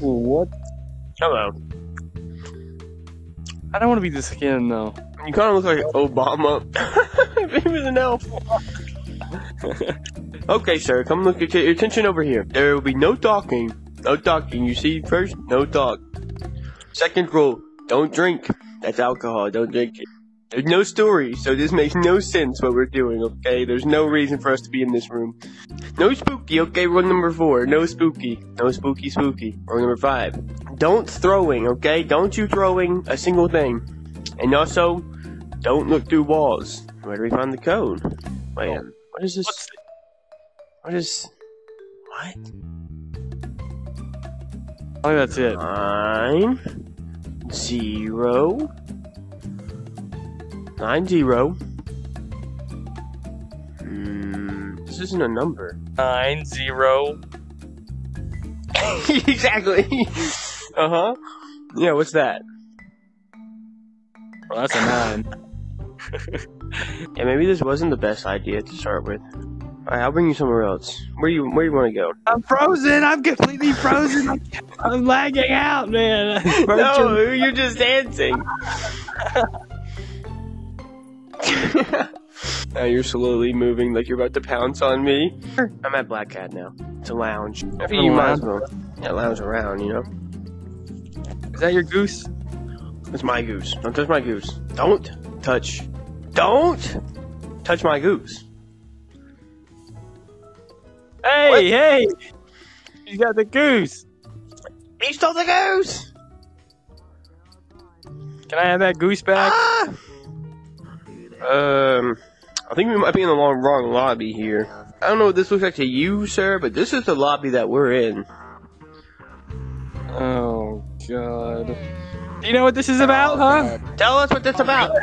What? Hello. I don't want to be this again, though. You kind of look like Obama. If he was an elf. Okay, sir, come look at your attention over here. There will be no talking. No talking. You see, first, no talk. Second rule, don't drink. That's alcohol. Don't drink it. There's no story, so this makes no sense what we're doing, okay? There's no reason for us to be in this room. No spooky, okay? Rule number 4, no spooky. No spooky, spooky. Rule number 5, don't throwing, okay? Don't you throwing a single thing. And also, don't look through walls. Where do we find the code? Man, what is this? What is... What? I think that's it. 9 0 9 0. This isn't a number. 9 0. Exactly. Uh-huh. Yeah, what's that? Well, that's a 9. Yeah, maybe this wasn't the best idea to start with. Alright, I'll bring you somewhere else. Where you wanna go? I'm frozen! I'm completely frozen! I'm lagging out, man! No, you're just dancing! Now you're slowly moving like you're about to pounce on me. I'm at Black Cat now. It's a lounge. I mean, you might as well lounge around, you know? Is that your goose? It's my goose. Don't touch my goose. Don't touch my goose. Hey, what? Hey! You got the goose! He stole the goose! Can I have that goose back? Ah! I think we might be in the wrong lobby here. I don't know what this looks like to you, sir, but this is the lobby that we're in. Oh, God. You know what this is about, huh? Tell us what this about!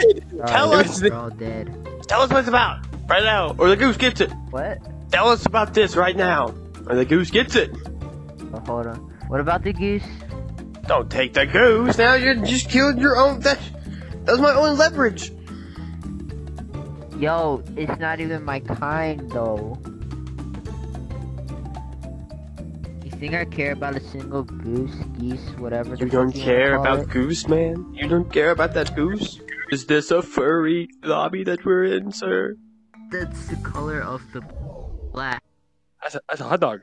Tell us! We're all dead. Tell us what it's about! Right now, or the goose gets it! What? Tell us about this right now, or the goose gets it! Oh, hold on. What about the goose? Don't take the goose! Now you just killed your own... That was my own leverage! Yo, it's not even my kind, though. You think I care about a single goose, geese, whatever? You don't care about goose, man? You don't care about that goose? Is this a furry lobby that we're in, sir? That's the color of the black. That's a hot dog.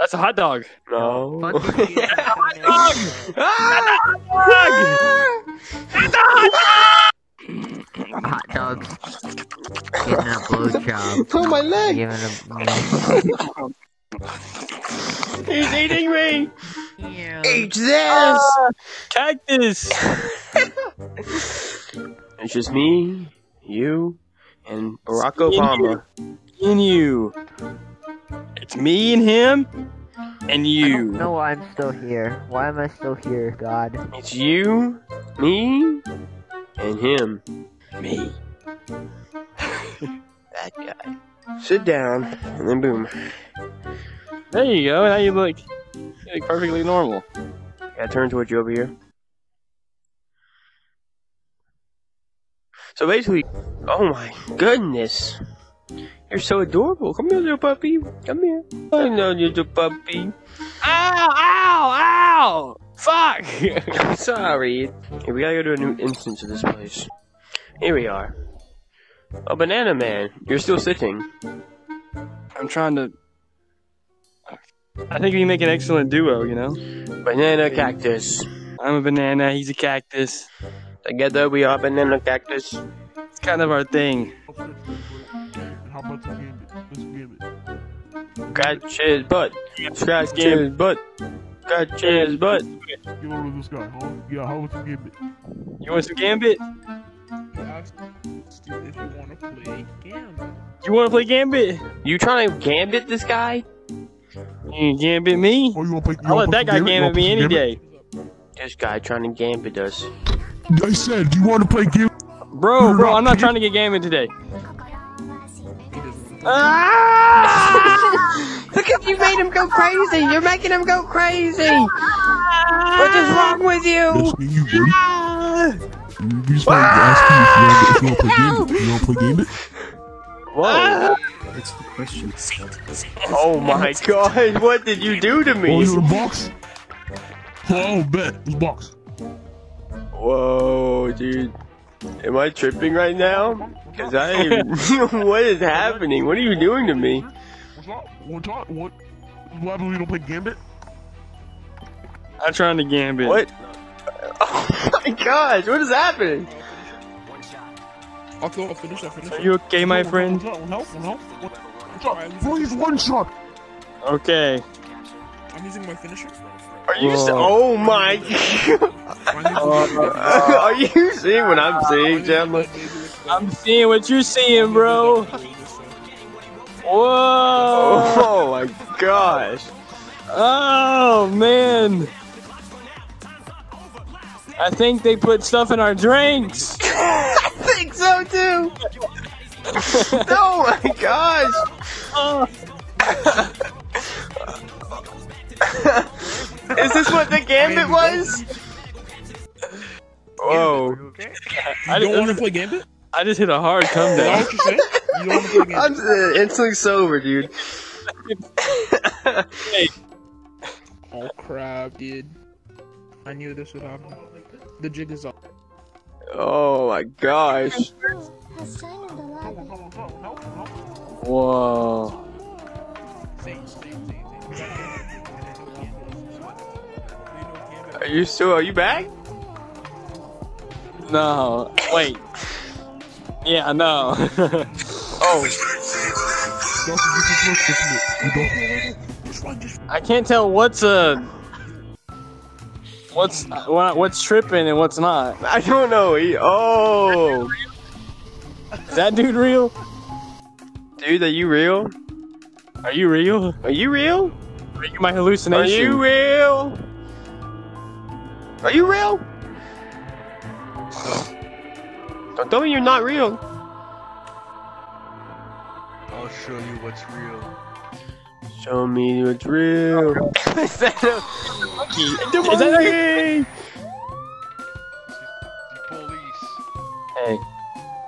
That's a hot dog. No. That's a hot dog! That's a hot dog! Hot dogs. Giving a blowjob. Oh, my leg! He's eating me! Yeah. Eat this! Cactus! It's just me, you, and Barack Obama. And you. It's me and him, and you. I don't know why I'm still here. Why am I still here, God? It's you, me, and him. Me. That guy. Sit down, and then boom. There you go, now you look perfectly normal. Yeah, turn towards you over here. So basically, oh my goodness. You're so adorable. Come here, little puppy. Come here. I know, little puppy. Ow, ow, ow! Fuck! Sorry. Okay, we gotta go to a new instance of this place. Here we are. Oh, Banana Man, you're still sitting. I'm trying to... I think we make an excellent duo, you know? Banana Cactus. I'm a banana, he's a cactus. Together we are Banana Cactus. It's kind of our thing. Scratch his butt. Scratch his butt. Scratch his butt. You want this guy? Yeah, how about some Gambit? You want some Gambit? If you want to play Gambit. You want to play Gambit? You trying to Gambit this guy? You Gambit me? Oh, I'll let that guy Gambit me any day. This guy trying to Gambit us. I said, you want to play Gambit? Bro, I'm not trying to get Gambit today. Ah! Look up, you made him go crazy. You're making him go crazy. What is wrong with you? You just wanted to ask me if you want to play Gambit. You want to play Gambit? Whoa. That's the question. Oh my god, what did you do to me? Oh, you the box? Oh, bet. The box. Whoa, dude. Am I tripping right now? Because I even... What is happening? What are you doing to me? What? Why do you don't play Gambit? I'm trying to Gambit. What? Oh my gosh, what is happening? I'll finish. Are you okay, my friend? No. What's up? Please, one shot! Okay. I'm using my finisher. Are you oh my Are you seeing what I'm seeing, Chandler? I'm seeing what you're seeing, bro. Whoa! Oh my gosh. Oh, man. I think they put stuff in our drinks. I think so, too. Oh, my gosh. Is this what the Gambit was? Whoa. You don't want to play Gambit? I just hit a hard come down. I'm instantly sober, dude. Oh, crap, dude. I knew this would happen. The jig is up. Oh my gosh. Whoa. Are you back? No. Wait. Yeah, no. Oh. I can't tell what's tripping and what's not. I don't know. Oh, is that dude real? Dude, are you real? Are you real? Are you real? Are you my hallucination? Are you real? Are you real? Don't tell me you're not real. I'll show you what's real. Show me what's real. Is that a monkey? Is that a police? Hey,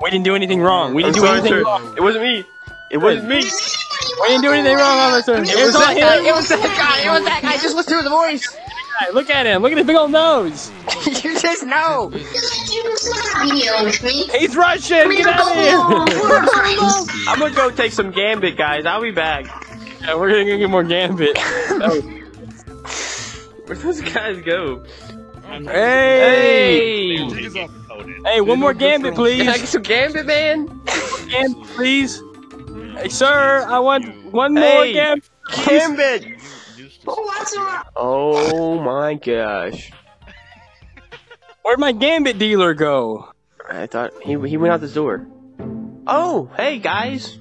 we didn't do anything wrong. I'm sorry, sir. It wasn't me. It wasn't me. We didn't do anything wrong, officer. It was that guy. It was that guy. It was that guy. Just listen to the voice. Look at him. Look at his big old nose. You just know. He's Russian. Get out of here. I'm gonna go take some Gambit, guys. I'll be back. Yeah, we're gonna get more Gambit. Oh. Where'd those guys go? Hey! Hey, one more Gambit, please! Can I get some Gambit, man? Gambit, please! Hey, sir, I want one more Gambit! Gambit! Oh my gosh. Where'd my Gambit dealer go? I thought he went out this door. Oh, hey guys!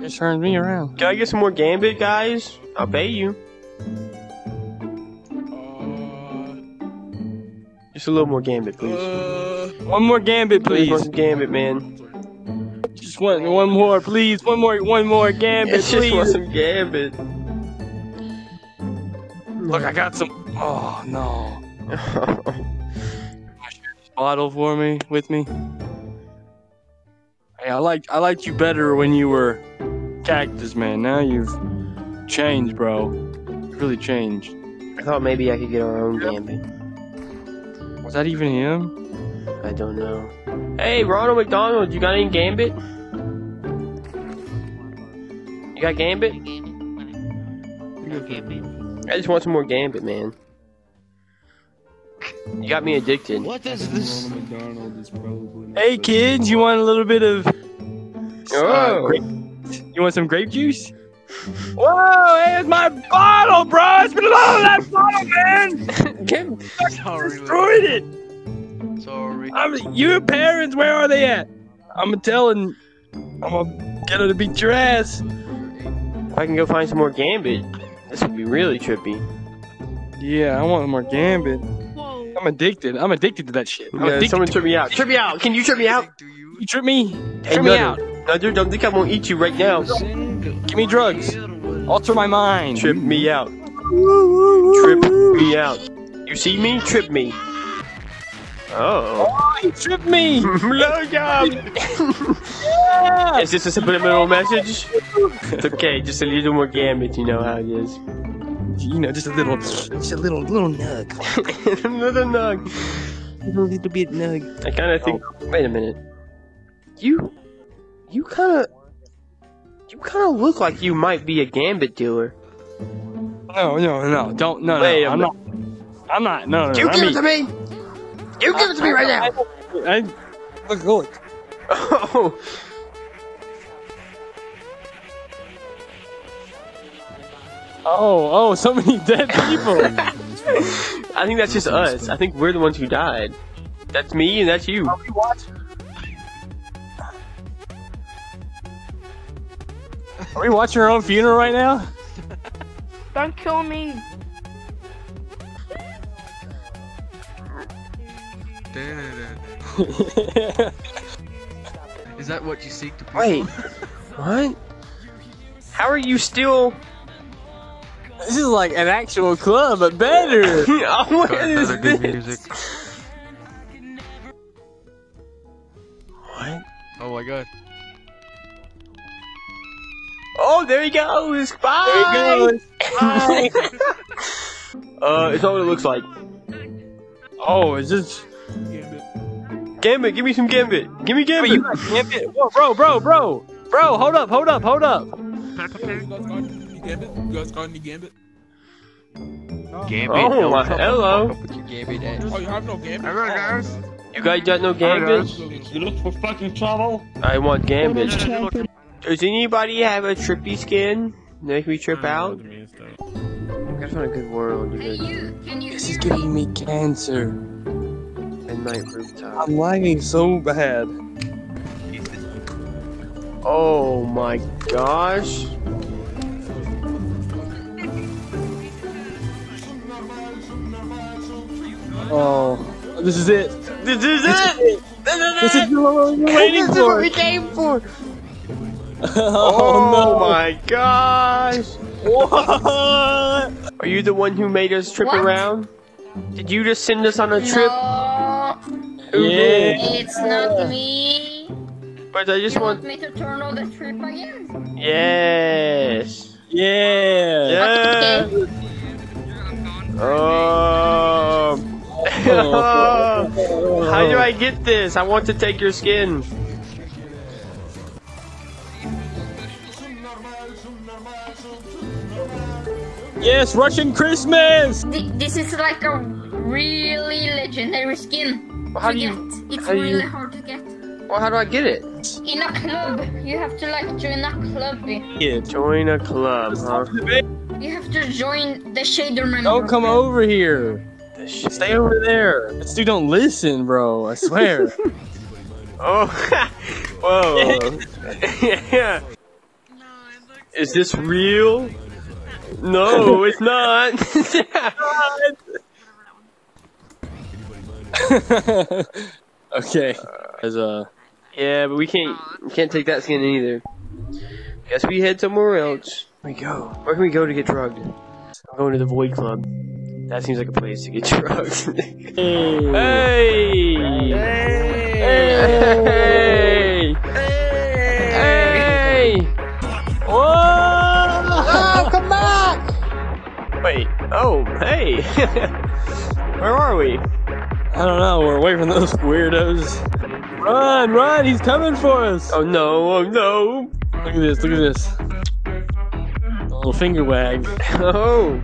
Just turned me around. Can I get some more Gambit, guys? I'll pay you. Just a little more Gambit, please. One more Gambit, please. One more Gambit, man. Just one more, please. One more Gambit, please. Just want some Gambit. Look, I got some. Oh no. Bottle for me, with me. Hey, I liked you better when you were. Cactus man, now you've changed, bro. You've really changed. I thought maybe I could get our own Gambit. Was that even him? I don't know. Hey, Ronald McDonald, you got any Gambit? You got Gambit? You got Gambit? I just want some more Gambit, man. You got me addicted. What is this? Hey, kids, you want a little bit of? Oh. You want some grape juice? Whoa, hey, it's my bottle, bro! It's been a lot of that bottle, man! Destroyed it! Sorry. Your parents, where are they at? I'm gonna get her to beat your ass. If I can go find some more Gambit, this would be really trippy. Yeah, I want more Gambit. Whoa. I'm addicted to that shit. Yeah, someone trip me out. Trip me out! Can you trip me out? You trip me? Trip me out! No, dude, don't think I'm gonna eat you right now. Give me drugs. Alter my mind. Trip me out. Trip me out. You see me? Trip me. Oh. Oh, he tripped me! Blowjob! Yeah. Is this a subliminal message? It's okay, just a little more gamut, you know how it is. You know, just a little nug. Another nug. A little bit nug. I kind of think, wait a minute. You kind of look like you might be a gambit dealer. No, don't, no, wait, no, I'm not, no, you give it to me! You give it to me right now! Look. Oh. Oh, so many dead people! I think that's just us. I think we're the ones who died. That's me and that's you. Are we watching? Are we watching our own funeral right now? Don't kill me! Is that what you seek to prove? Wait, what? How are you still? This is like an actual club, but better. Oh, what is better this? Good music. What? Oh my god. Oh, there he goes. Bye. There he goes. Bye. It's all what it looks like. Oh, is this? Gambit, give me some Gambit. Give me Gambit. Wait, you got Gambit. Whoa, bro, hold up. You guys got any Gambit? Gambit? Oh, my, hello. Oh, you have no Gambit? Hello, guys. You guys got no Gambit? You look for fucking trouble? I want Gambit. Does anybody have a trippy skin? Make me trip out? I just want a good world. This is giving me cancer. I'm lagging so bad. Oh my gosh. Oh, this is it. This is what we waiting for. This is what we came for. Oh no. My gosh. What? Are you the one who made us trip around? Did you just send us on a trip? Yeah. It's not me. But I just want me to turn on the trip again. Yes. Yeah. Okay. How do I get this? I want to take your skin. Yes, Russian Christmas. This is like a really legendary skin. Well, how do you get? It's really hard to get. Well, how do I get it? In a club. You have to like join a club. Yeah, join a club, huh? You have to join the Shader Man. Oh, come over here. Stay over there. This dude don't listen, bro. I swear. Oh. Whoa. Yeah. Is this real? No, it's not. Okay. Yeah, but we can't take that skin either. Guess we head somewhere else. Where we go? Where can we go to get drugged? I'm going to the Void Club. That seems like a place to get drugged. Hey! Whoa! Oh, come back! Wait. Oh, hey. Where are we? I don't know, we're away from those weirdos. Run, he's coming for us! Oh no! Look at this. A little finger wag. Oh!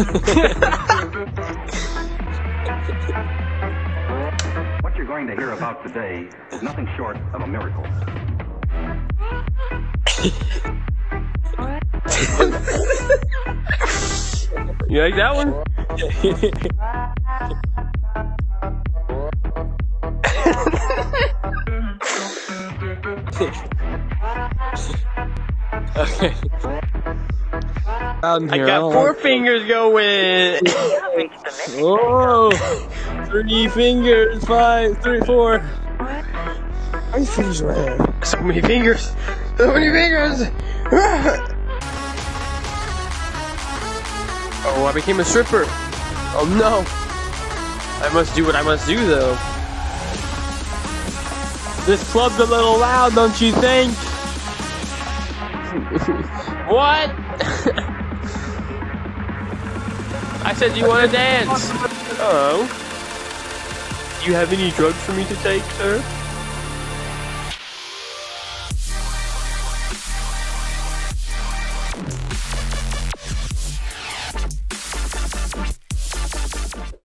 What you're going to hear about today is nothing short of a miracle. You like that one? Okay. I got four fingers going. Oh, 3 fingers, 5, 3, 4. How many fingers do I have? So many fingers. So many fingers. Oh, I became a stripper. Oh no. I must do what I must do though. This club's a little loud, don't you think? What? I said, do you want to dance? Oh. Do you have any drugs for me to take, sir?